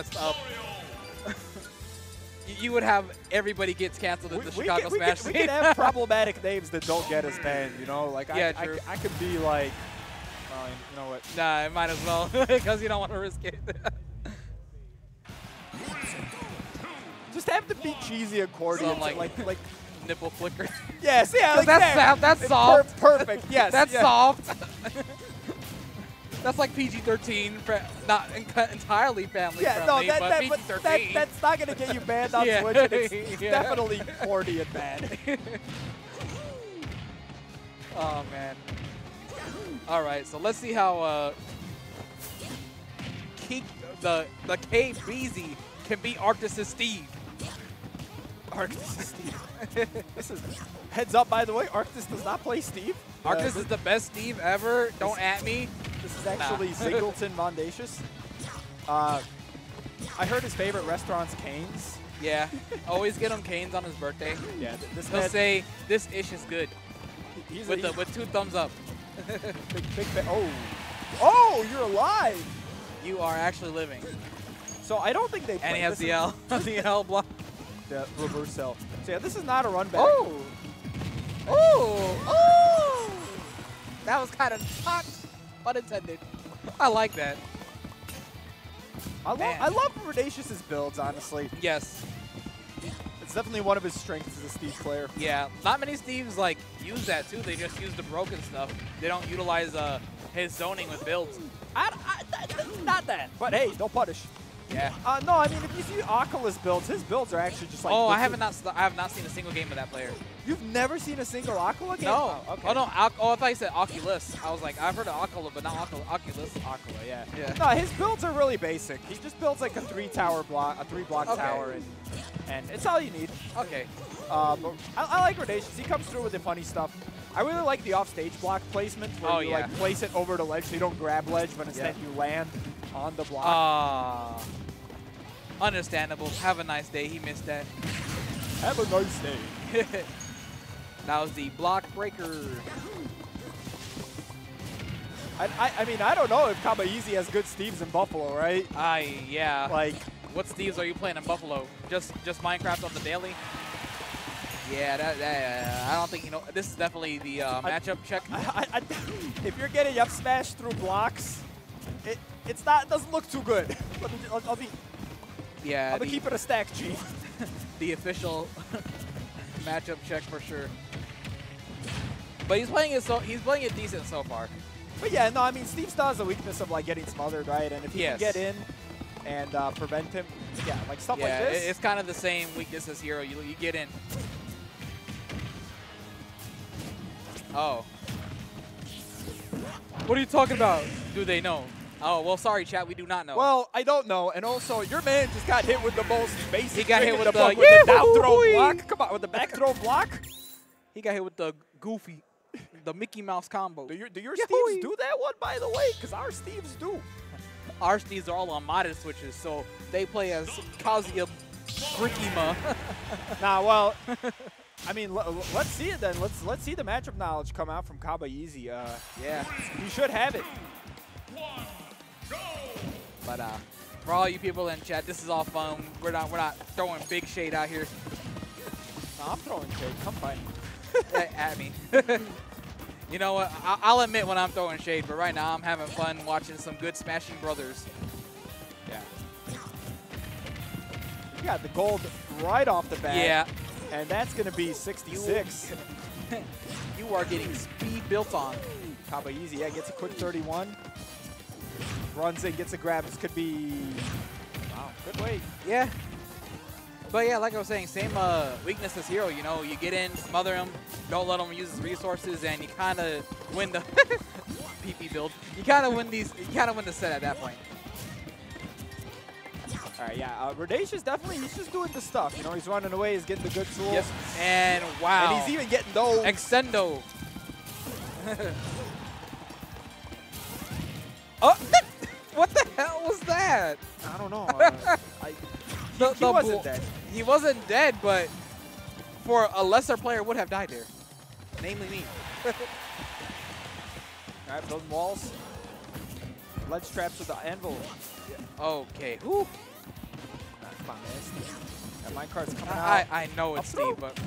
messed up. You would have everybody gets canceled at the Chicago Smash. We could have problematic names that don't get us banned, you know? Like, yeah, I could be like, well, you know what? Nah, I might as well, because you don't want to risk it. Just have to be cheesy accordions, so, like nipple flicker. Yes, yeah, like that's soft. Perfect, yes. That's soft. That's like PG-13, not entirely family friendly, no, but PG-13. That's not going to get you banned on Twitch, and it's definitely 40 and bad. Oh, man. All right, so let's see how the Kabayeezy can beat Arctis' Steve. Arctis' Steve. This is heads up, by the way. Arctis does not play Steve. Arctis is the best Steve ever. Don't at me. This is actually Zingleton Von Dacious. I heard his favorite restaurant's Canes. Yeah, always get him Canes on his birthday. Yeah, he'll say this ish is good. With two thumbs up. Oh, you're alive. You are actually living. So I don't think they. And he has the L, the L block. The reverse L. So yeah, this is not a run back. Oh. Oh. Oh. That was kind of hot. Pun intended. I like that. I love Redacious' builds, honestly. Yes. It's definitely one of his strengths as a Steve player. Yeah, not many Steves like use that too. They just use the broken stuff. They don't utilize his zoning with builds. Not that. But hey, don't punish. Yeah. No, I mean if you see Oculus builds, his builds are actually just like. Oh, I have not seen a single game of that player. You've never seen a single Oculus game? No. Oh, okay. Oh no. I thought you said Oculus. I was like, I've heard of Oculus, but not Oculus. Oculus. Oculus. Yeah. Yeah. No, his builds are really basic. He just builds like a three block tower, and it's all you need. Okay. But I like Radacious. He comes through with the funny stuff. I really like the offstage block placement where you like place it over the ledge so you don't grab ledge, but instead you land on the block. Understandable. Have a nice day. He missed that. Have a nice day. That was the block breaker. I mean, I don't know if Kabayeezy has good Steves in Buffalo, right? Yeah. Like, what Steves are you playing in Buffalo? Just Minecraft on the daily? Yeah, I don't think, you know, this is definitely the matchup check. If you're getting up smashed through blocks, it doesn't look too good. I'll keep it a stack, G. The official matchup check for sure. But he's playing it decent so far. But yeah, no, I mean Steve Star has the weakness of like getting smothered, right? And if he can get in and prevent him, like stuff like this. It's kind of the same weakness as Hero. You get in. Oh. What are you talking about? Do they know? Oh, well, sorry, chat. We do not know. Well, I don't know. And also, your man just got hit with the most basic. He got hit with the down throw block. Come on, with the back throw block. He got hit with the goofy, the Mickey Mouse combo. Do your Steves do that one, by the way? Because our Steves do. Our Steves are all on modded switches, so they play as Kazuya Brickima. Nah, well, I mean, let's see it then. Let's see the matchup knowledge come out from Kabayeezy. Yeah, he should have it. But for all you people in chat, this is all fun. We're not throwing big shade out here. No, I'm throwing shade. Come fight at me. You know what? I'll admit when I'm throwing shade, but right now I'm having fun watching some good Smashing Brothers. Yeah. You got the gold right off the bat. Yeah. And that's going to be 66. You are getting speed built on. Kabayeezy, yeah, gets a quick 31. Runs in, gets a grab. This could be... Wow, good weight. Yeah. But yeah, like I was saying, same weakness as Hero, you know. You get in, smother him, don't let him use his resources, and you kind of win the... PP build. You kind of win these... You kind of win the set at that point. All right, yeah. Radacious definitely, he's just doing the stuff. You know, he's running away, he's getting the good tools. Yep. And wow. And he's even getting those... Extendo. Oh! What the hell was that? I don't know. He wasn't dead. He wasn't dead, but for a lesser player would have died there. Namely me. Grab those walls. Ledge traps with the anvil. Yeah. Okay. Ooh. my man. That minecart's coming out. I know it's deep, but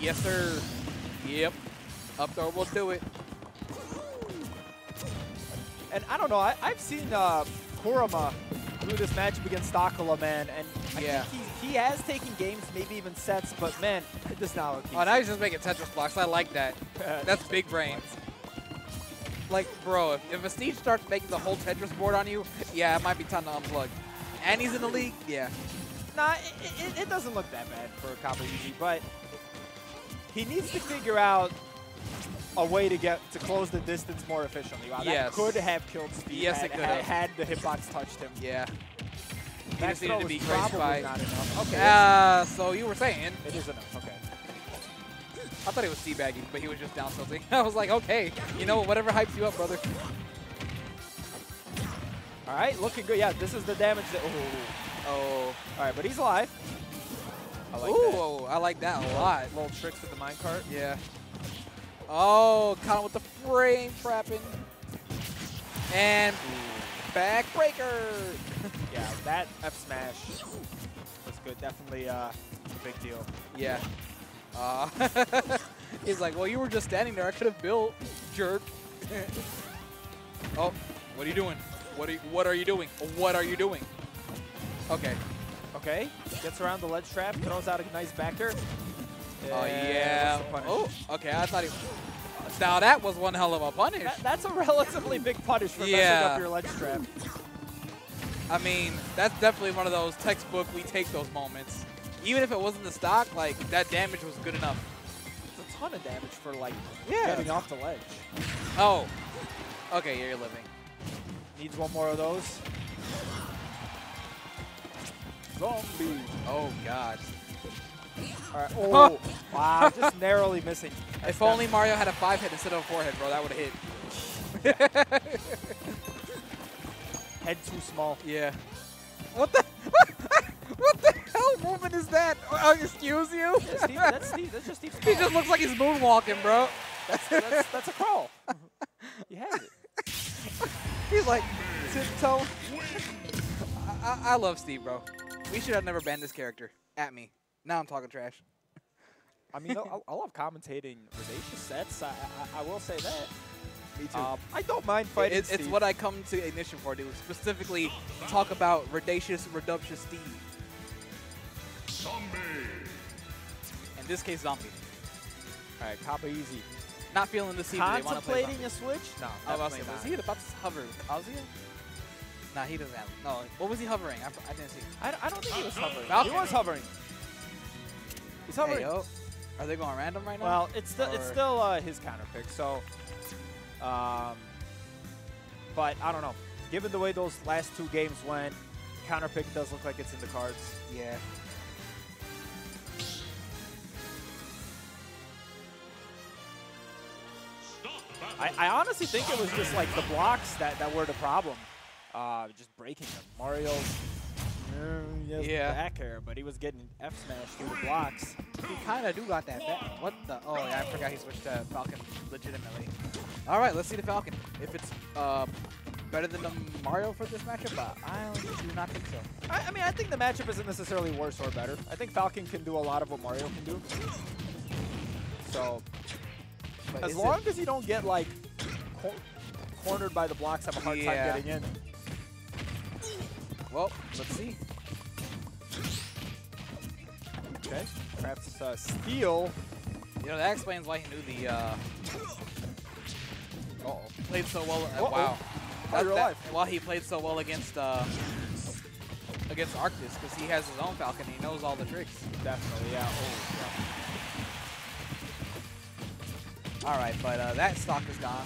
yes, sir. Yep. Up throw will do it. And I don't know, I've seen Kuruma do this matchup against Stockala, man, and I think he has taken games, maybe even sets, but man, it does not look easy. Oh, now he's just making Tetris blocks. I like that. That's big brain. Like, bro, if Vestige starts making the whole Tetris board on you, yeah, it might be time to unplug. And he's in the league, yeah. Nah, it doesn't look that bad for Kabayeezy, but he needs to figure out a way to get to close the distance more efficiently. Wow, yes. That could have killed Steve. Yes, it could have. Had the hitbox touched him. Yeah. That just needed to be crazy by. Not enough. Okay. So you were saying. It is enough. Okay. I thought it was teabagging, but he was just down tilting. I was like, okay, you know, whatever hypes you up, brother. All right, looking good. Yeah, this is the damage that. Oh. Oh. All right, but he's alive. I like that. I like that a lot. Little tricks with the minecart. Yeah. Oh, caught him with the frame trapping. And backbreaker. Yeah, that F smash was good. Definitely a big deal. Yeah. He's like, well, you were just standing there. I could have built, jerk. Oh, what are you doing? What are you doing? Okay. Okay. Gets around the ledge trap. Throws out a nice backer. Oh, yeah. Oh, okay. I thought he... Now that was one hell of a punish. That's a relatively big punish for messing up your ledge trap. I mean, that's definitely one of those textbook we take those moments. Even if it wasn't the stock, like, that damage was good enough. It's a ton of damage for, like, getting off the ledge. Oh. Okay, you're living. Needs one more of those. Zombie. Oh, God. All right. Oh, wow, just narrowly missing. That's if only Mario had a 5-hit instead of a 4-hit, bro, that would have hit. Head too small. Yeah. What the? What the hell movement is that? Oh, excuse you? Yeah, Steve, that's Steve. That's just Steve's crawl. He just looks like he's moonwalking, bro. That's a crawl. He has it. He's like, tiptoe. I love Steve, bro. We should have never banned this character. At me. Now I'm talking trash. I mean, I love commentating Radacious sets. I will say that. Me too. I don't mind fighting Steve. It's what I come to Ignition for, dude. Specifically, talk about Radacious, Redacious Steve. Zombie. In this case, zombie. All right, Kabayeezy. Not feeling this evening. Contemplating a switch? No, definitely not. Is he about to hover? Kazuya? Nah, he doesn't have. No, what was he hovering? I didn't see. I don't think he was hovering. Falcon. He was hovering. He's hovering. Hey, yo. Are they going random right now? Well, it's still his counter pick, so. But I don't know. Given the way those last two games went, counter pick does look like it's in the cards. Yeah. I honestly think it was just like the blocks that were the problem. Just breaking them. Mario's back air, but he was getting F smash through the blocks. He kind of do got that back. What the? Oh, yeah, I forgot he switched to Falcon legitimately. All right, let's see the Falcon. If it's better than the Mario for this matchup, I do not think so. I mean, I think the matchup isn't necessarily worse or better. I think Falcon can do a lot of what Mario can do. So, as long as you don't get, like, cornered by the blocks, have a hard time getting in. Well, let's see. Okay, perhaps steal. You know, that explains why he knew the. Played so well. Wow. Why he played so well against against Arctis, because he has his own Falcon. He knows all the tricks. Definitely, yeah. Oh, yeah. All right, but that stock is gone.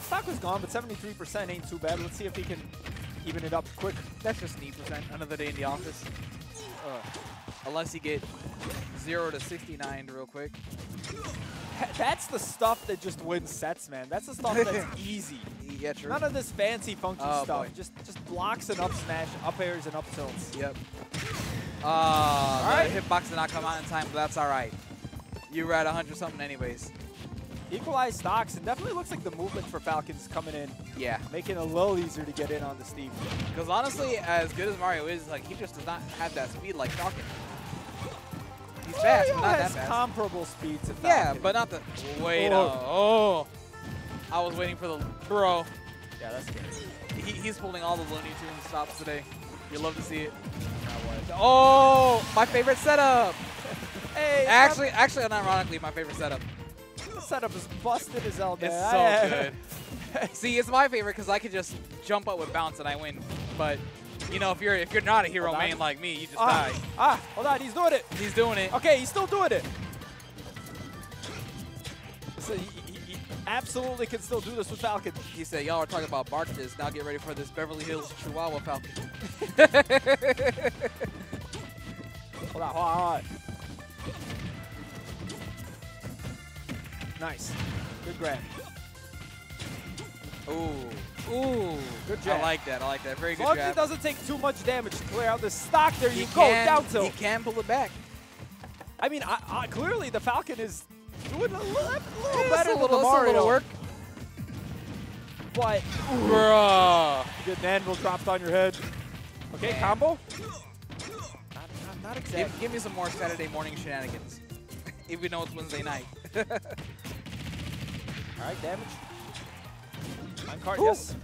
Stock was gone, but 73% ain't too bad. Let's see if he can even it up quick. That's just 8%. Another day in the office. Unless you get 0 to 69 real quick. That's the stuff that just wins sets, man. That's the stuff that's easy. Yeah, true. None of this fancy, funky stuff. Boy. Just blocks and up smash, up airs and up tilts. Yep. All right. Hitbox did not come out in time, but that's all right. You're at 100-something anyways. Equalized stocks. It definitely looks like the movement for Falcons coming in. Yeah. Making it a little easier to get in on the steam. Because honestly, as good as Mario is, like he just does not have that speed like Falcon. He's fast, but not that fast. Comparable speed to Falcon. Yeah, but not the... Wait, oh. I was waiting for the... Bro. Yeah, that's good. He's pulling all the Looney Tunes stops today. You love to see it. Oh, my favorite setup. Hey. Actually, unironically, my favorite setup. The setup is busted as hell, man. It's so good. See, it's my favorite because I could just jump up with bounce and I win. But you know, if you're not a hero main like me, you just die. Hold on, he's doing it. He's doing it. Okay, he's still doing it. So he absolutely can still do this with Falcon. He said, "Y'all are talking about Arctis. Now get ready for this Beverly Hills Chihuahua Falcon." Hold on. Nice. Good grab. Ooh. Good job. I like that. Very good job. As long as it doesn't take too much damage to clear out the stock, there you go. Down tilt. He can pull it back. I mean, clearly the Falcon is doing a little better than the Mario. Work. But, bruh. You get an anvil dropped on your head. Okay, man. Combo. Not exactly. Give me some more Saturday morning shenanigans. Even though it's Wednesday night. Alright, damage. Time card, yes.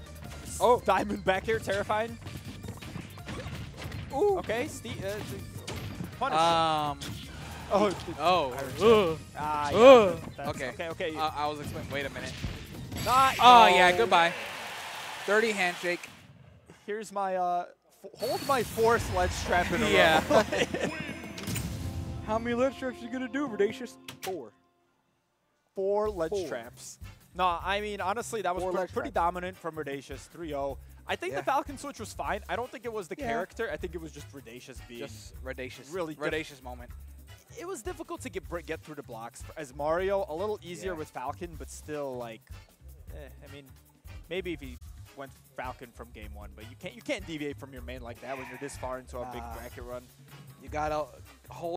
Oh, diamond back here, terrifying. Ooh. Okay, punish. Yeah, okay. I was explaining. Wait a minute. Yeah, goodbye. Dirty handshake. Here's my hold my four sledge trap in a row. Yeah. How many ledge traps are you gonna do, Redacious? Four ledge traps. No, I mean, honestly, that was pretty dominant from Radacious, 3-0. I think the Falcon switch was fine. I don't think it was the character. I think it was just Radacious being. Just Radacious. Really Radacious moment. It was difficult to get through the blocks. As Mario, a little easier with Falcon, but still, like, I mean, maybe if he went Falcon from game one, but you can't deviate from your main like that when you're this far into a big bracket run. You gotta hold.